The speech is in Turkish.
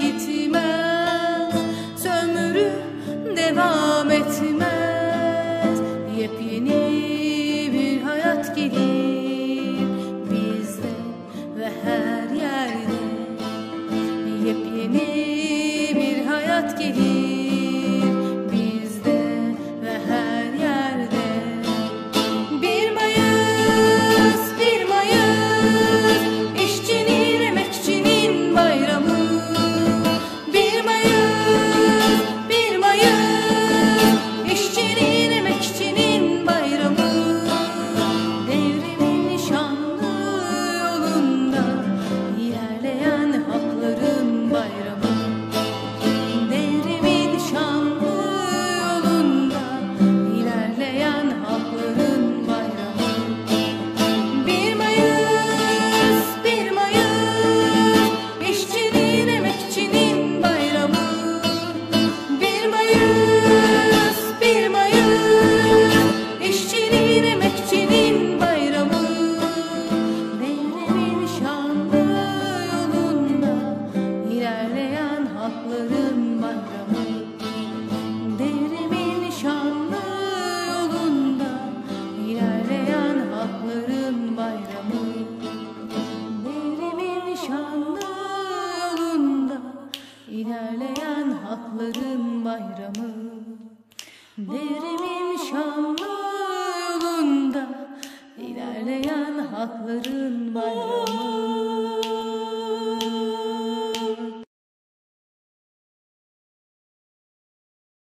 gitmez, sömürü devam etmez. Yepyeni bir hayat gelir bizde ve her yerde. Yepyeni bir hayat gelir bizde ve her yerde. Bir Mayıs, işçinin, emekçinin bayramı. Bir Mayıs, işçinin, emekçinin bayramı. Devrimin nişanlı yolunda ilerleyen hakların bayramı. Devrimin nişanlı yolunda ilerleyen hakların bayramı. Bir Mayıs, bir Mayıs, işçinin, emekçinin bayramı. Bir Mayıs, bir Mayıs, işçinin, emekçinin bayramı. Devrimin şanlı yolunda ilerleyen hakların bayramı. Devrimin şanlı yolunda ilerleyen hakların bayramı. Devrimin şanlı yolunda ilerleyen hakların bayramı. Devrimin şanlı yolunda ilerleyen hakların bayramı.